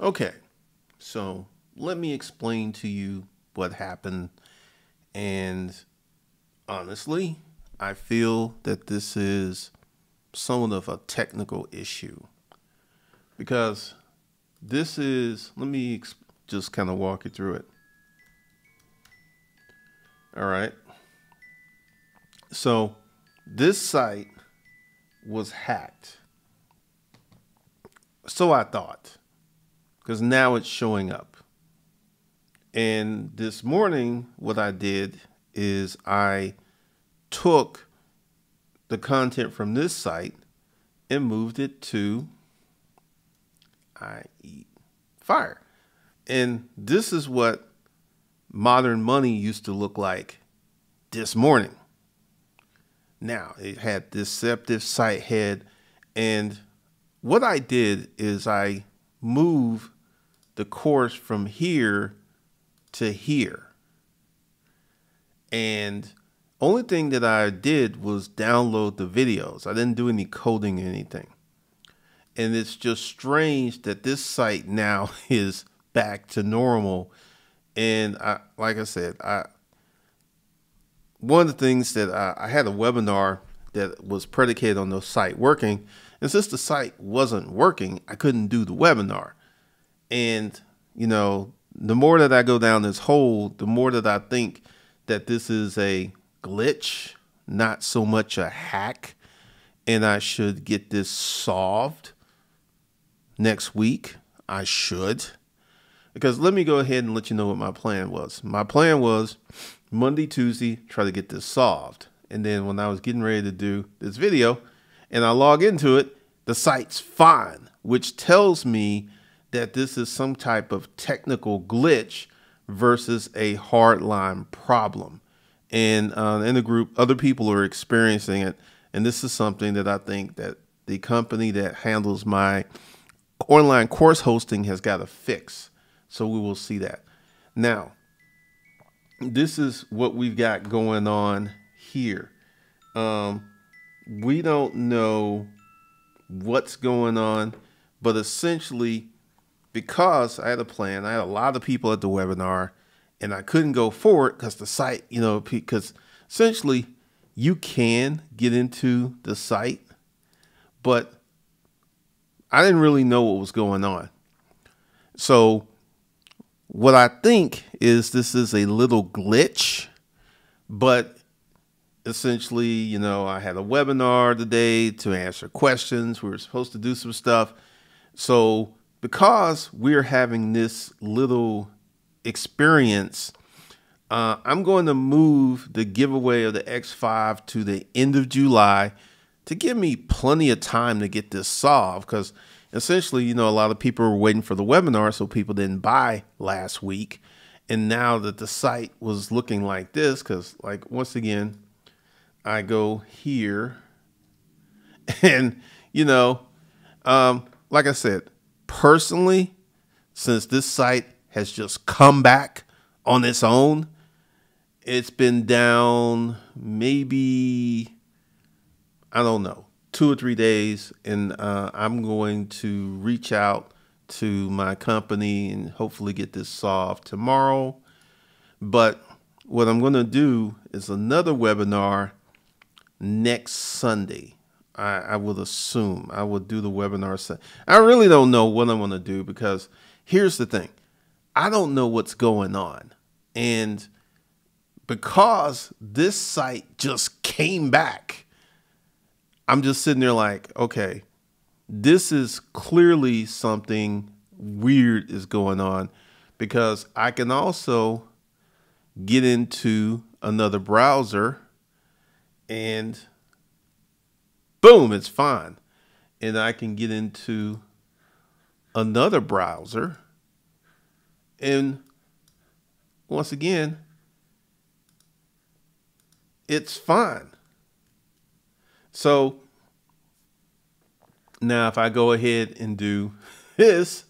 Okay, so let me explain to you what happened. And honestly, I feel that this is somewhat of a technical issue, because this is, let me just kind of walk you through it. All right. So this site was hacked. So I thought, because now it's showing up. And this morning, what I did is I took the content from this site and moved it to I Eat Fire. And this is what Modern Money used to look like this morning. Now, it had deceptive site head, and what I did is I moved the course from here to here. And only thing that I did was download the videos. I didn't do any coding or anything. And it's just strange that this site now is back to normal. And I, like I said, one of the things that I had a webinar that was predicated on the site working. And since the site wasn't working, I couldn't do the webinar. And, you know, the more that I go down this hole, the more that I think that this is a glitch, not so much a hack. And I should get this solved next week. I should. Because let me go ahead and let you know what my plan was. My plan was Monday, Tuesday, try to get this solved. And then when I was getting ready to do this video and I log into it, the site's fine, which tells me that this is some type of technical glitch versus a hardline problem. And in the group, other people are experiencing it. And this is something that I think that the company that handles my online course hosting has got to fix. So we will see that. Now, this is what we've got going on here. We don't know what's going on, but essentially, because I had a plan, I had a lot of people at the webinar and I couldn't go forward because the site, you know, because essentially you can get into the site, but I didn't really know what was going on. So what I think is this is a little glitch, but essentially, you know, I had a webinar today to answer questions. We were supposed to do some stuff. So because we're having this little experience, I'm going to move the giveaway of the X5 to the end of July to give me plenty of time to get this solved, because essentially, you know, a lot of people were waiting for the webinar, so people didn't buy last week. And now that the site was looking like this, because, like, once again, I go here and, you know, like I said, personally, since this site has just come back on its own, it's been down maybe, I don't know, 2 or 3 days, and I'm going to reach out to my company and hopefully get this solved tomorrow. But what I'm going to do is another webinar next Sunday. I will assume I will do the webinar. I really don't know what I'm going to do, because here's the thing. I don't know what's going on. And because this site just came back, I'm just sitting there like, okay, this is clearly something weird is going on, because I can also get into another browser and boom, it's fine. And I can get into another browser and once again, it's fine. So now if I go ahead and do this,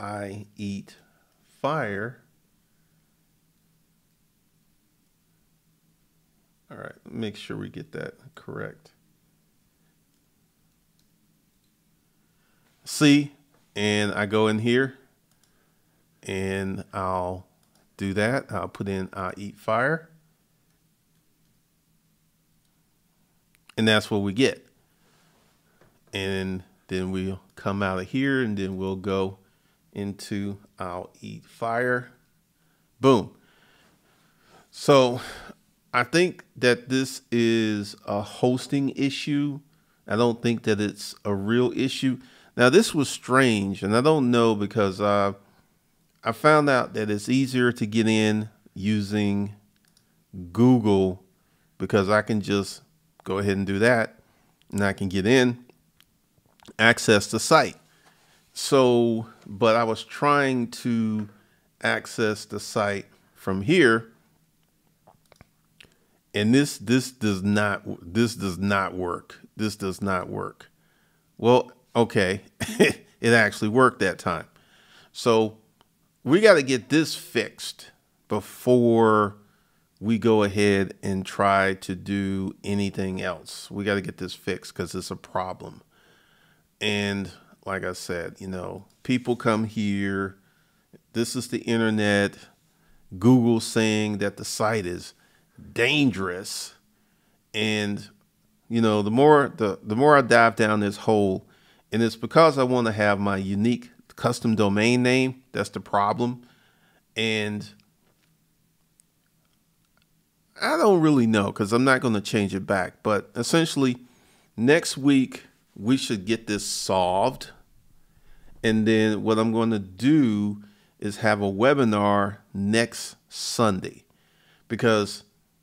I Eat Fire. All right, make sure we get that correct. See, and I go in here and I'll do that. I'll put in I Eat Fire. And that's what we get. And then we'll come out of here and then we'll go into I'll Eat Fire. Boom. So I think that this is a hosting issue. I don't think that it's a real issue. Now this was strange, and I don't know, because I found out that it's easier to get in using Google, because I can just go ahead and do that and I can get in, access the site. So, but I was trying to access the site from here, and this does not work. This does not work. Well, okay. It actually worked that time. So we got to get this fixed before we go ahead and try to do anything else. We got to get this fixed because it's a problem. And like I said, you know, people come here. This is the internet. Google saying that the site is dangerous. And, you know, the more I dive down this hole, and it's because I want to have my unique custom domain name. That's the problem. And I don't really know, because I'm not going to change it back. But essentially, next week, we should get this solved. And then what I'm going to do is have a webinar next Sunday, because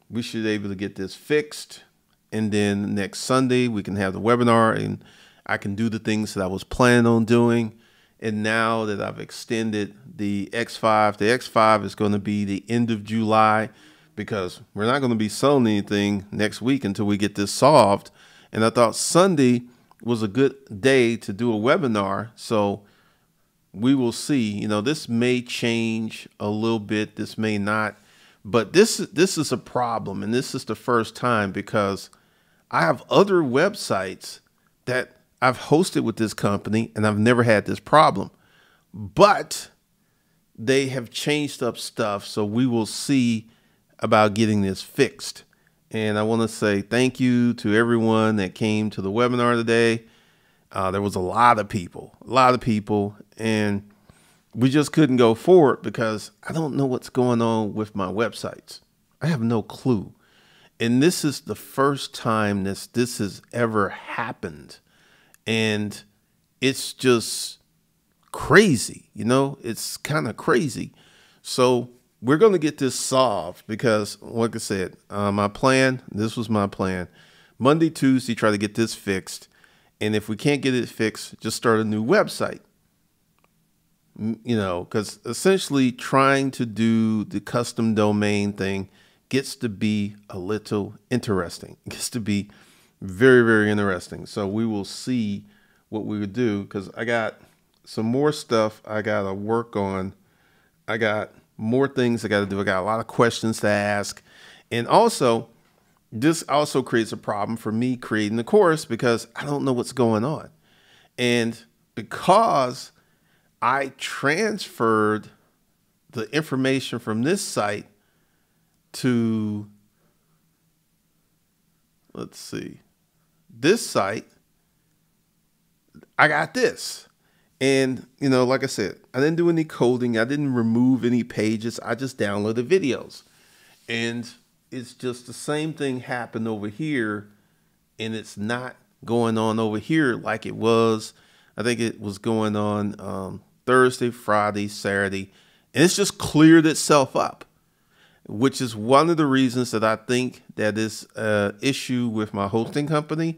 we should be able to get this fixed. And then next Sunday, we can have the webinar and I can do the things that I was planning on doing. And now that I've extended the X5 is going to be the end of July, because we're not going to be selling anything next week until we get this solved. And I thought Sunday was a good day to do a webinar. So we will see. You know, this may change a little bit. This may not. But this is a problem. And this is the first time, because I have other websites that I've hosted with this company and I've never had this problem. But they have changed up stuff. So we will see about getting this fixed. And I want to say thank you to everyone that came to the webinar today. There was a lot of people, and we just couldn't go forward because I don't know what's going on with my websites. I have no clue. And this is the first time this has ever happened. And it's just crazy. You know, it's kind of crazy. So we're going to get this solved, because like I said, this was my plan. Monday, Tuesday, try to get this fixed. And if we can't get it fixed, just start a new website, you know, because essentially trying to do the custom domain thing gets to be a little interesting. It gets to be very, very interesting. So we will see what we would do, because I got some more stuff I got to work on. I got more things I got to do. I got a lot of questions to ask. And also, this also creates a problem for me creating the course, because I don't know what's going on. And because I transferred the information from this site to, let's see, this site, I got this. And, you know, like I said, I didn't do any coding. I didn't remove any pages. I just downloaded videos. And it's just the same thing happened over here. And it's not going on over here like it was. I think it was going on Thursday, Friday, Saturday. And it's just cleared itself up, which is one of the reasons that I think that is an issue with my hosting company.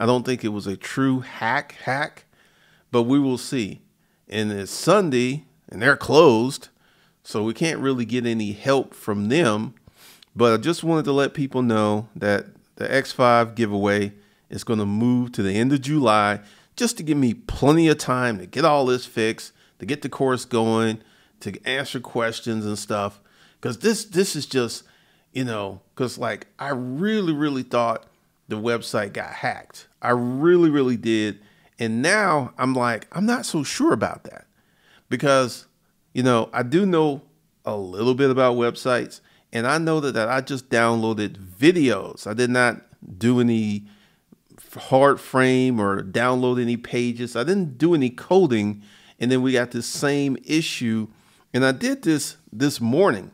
I don't think it was a true hack. But we will see. And it's Sunday and they're closed, so we can't really get any help from them. But I just wanted to let people know that the X5 giveaway is going to move to the end of July, just to give me plenty of time to get all this fixed, to get the course going, to answer questions and stuff. Because this is just, you know, because like I really, really thought the website got hacked. I really, really did. And now I'm like, I'm not so sure about that because, you know, I do know a little bit about websites, and I know that, I just downloaded videos. I did not do any hard frame or download any pages. I didn't do any coding. And then we got this same issue. And I did this morning,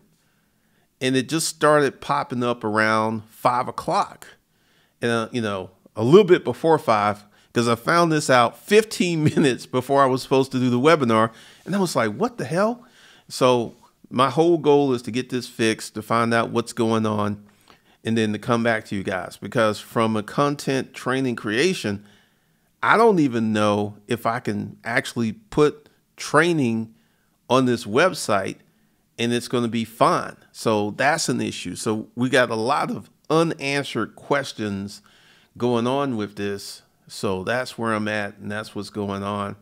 and it just started popping up around 5 o'clock and, you know, a little bit before 5, because I found this out 15 minutes before I was supposed to do the webinar. And I was like, what the hell? So my whole goal is to get this fixed, to find out what's going on, and then to come back to you guys, because from a content training creation, I don't even know if I can actually put training on this website and it's going to be fine. So that's an issue. So we got a lot of unanswered questions going on with this. So that's where I'm at, and that's what's going on.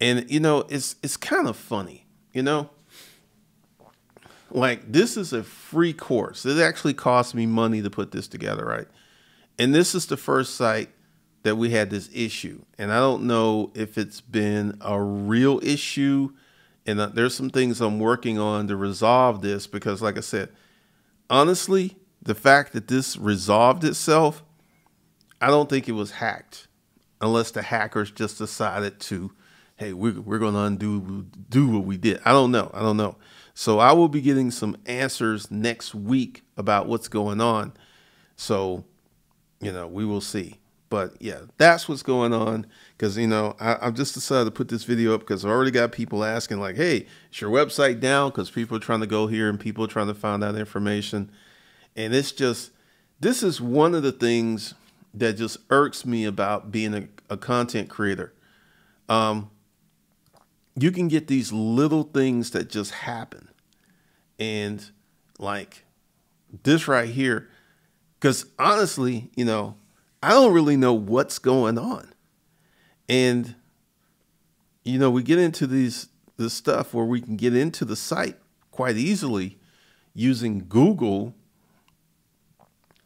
And, you know, it's kind of funny, you know, like this is a free course. It actually cost me money to put this together, right? And this is the first site that we had this issue. And I don't know if it's been a real issue. And there's some things I'm working on to resolve this, because like I said, honestly, the fact that this resolved itself, I don't think it was hacked, unless the hackers just decided to, hey, we're going to undo what we did. I don't know. I don't know. So I will be getting some answers next week about what's going on. So, you know, we will see. But yeah, that's what's going on. Because, you know, I've just decided to put this video up because I already got people asking like, hey, is your website down? Because people are trying to go here and people are trying to find out information. And it's just, this is one of the things that just irks me about being a content creator. You can get these little things that just happen. And like this right here, because honestly, you know, I don't really know what's going on. And, you know, we get into this stuff where we can get into the site quite easily using Google.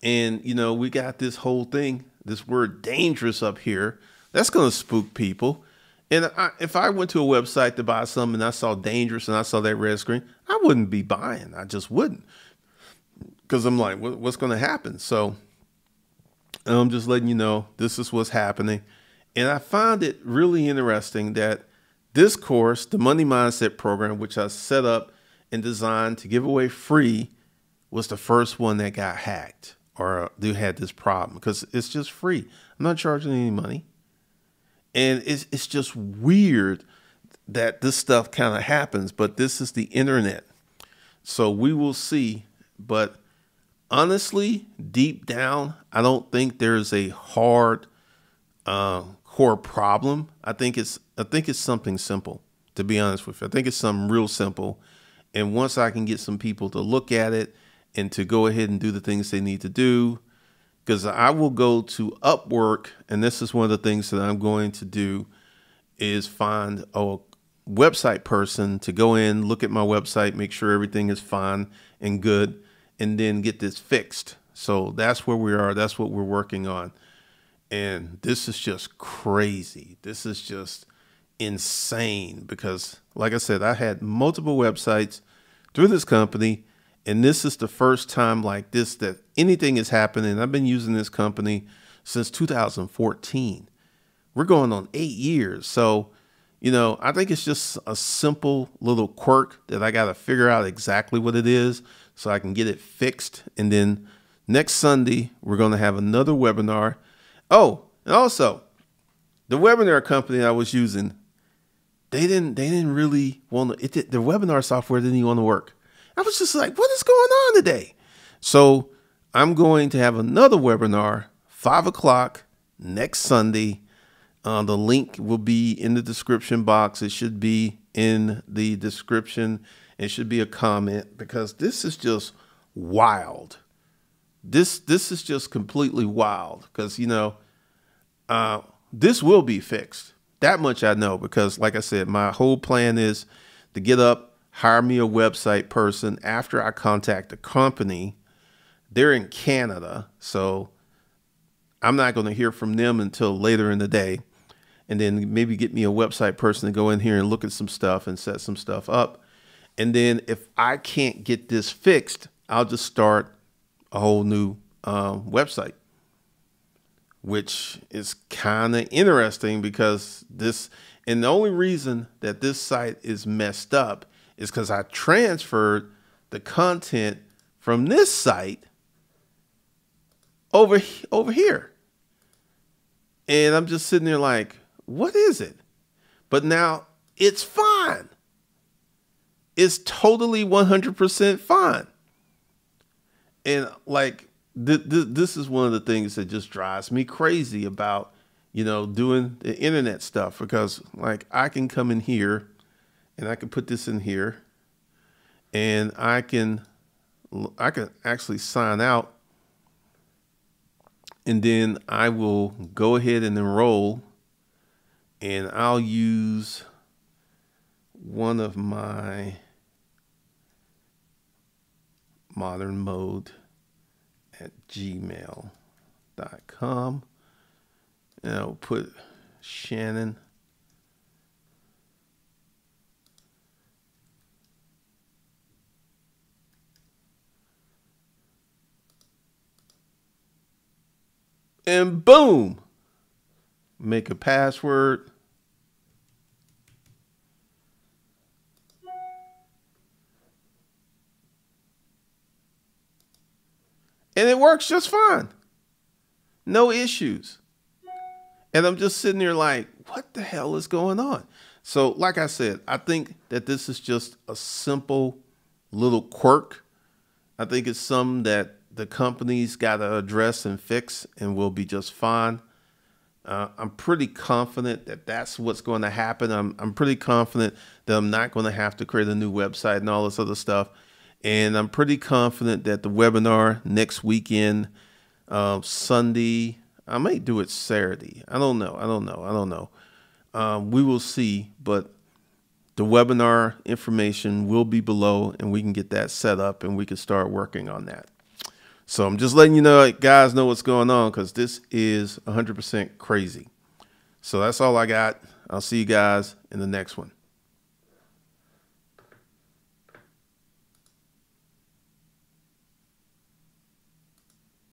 And, you know, we got this whole thing, this word dangerous up here. That's going to spook people. And if I went to a website to buy something and I saw dangerous and I saw that red screen, I wouldn't be buying. I just wouldn't. Because I'm like, what's going to happen? So I'm just letting you know, this is what's happening. And I find it really interesting that this course, the Money Mindset Program, which I set up and designed to give away free, was the first one that got hacked or they had this problem, because it's just free. I'm not charging any money. And it's just weird that this stuff kind of happens, but this is the internet. So we will see. But honestly, deep down, I don't think there's a hard core problem. I think it's something simple, to be honest with you. I think it's something real simple. And once I can get some people to look at it and to go ahead and do the things they need to do, because I will go to Upwork, and this is one of the things that I'm going to do, is find a website person to go in, look at my website, make sure everything is fine and good, and then get this fixed. So that's where we are. That's what we're working on. And this is just crazy. This is just insane, because like I said, I had multiple websites through this company, and this is the first time like this that anything is happening. I've been using this company since 2014. We're going on 8 years. So, you know, I think it's just a simple little quirk that I got to figure out exactly what it is so I can get it fixed. And then next Sunday, we're going to have another webinar. Oh, and also the webinar company I was using, they didn't really want to, the webinar software didn't even want to work. I was just like, what is going on today? So I'm going to have another webinar, 5 o'clock next Sunday. The link will be in the description box. It should be in the description. It should be a comment, because this is just wild. This is just completely wild, because, you know, this will be fixed. That much I know, because like I said, my whole plan is to get up, hire me a website person after I contact the company. They're in Canada, so I'm not going to hear from them until later in the day. and then maybe get me a website person to go in here and look at some stuff and set some stuff up. And then if I can't get this fixed, I'll just start a whole new website, which is kind of interesting because this, and the only reason that this site is messed up is because I transferred the content from this site over here. And I'm just sitting there like, what is it? But now it's fine. It's totally 100% fine. And like, this is one of the things that just drives me crazy about, you know, doing the internet stuff, because like I can come in here and I can put this in here and I can actually sign out. And then I will go ahead and enroll, and I'll use one of my modern mode at gmail.com, and I'll put Shannon and boom, make a password. And it works just fine. No issues. And I'm just sitting there like, what the hell is going on? So like I said, I think that this is just a simple little quirk. I think it's something that the company's got to address and fix, and we'll be just fine. I'm pretty confident that that's what's going to happen. I'm pretty confident that I'm not going to have to create a new website and all this other stuff. And I'm pretty confident that the webinar next weekend, Sunday, I might do it Saturday. I don't know. We will see, but the webinar information will be below, and we can get that set up and we can start working on that. So I'm just letting you know, guys, know what's going on, because this is 100% crazy. So that's all I got. I'll see you guys in the next one.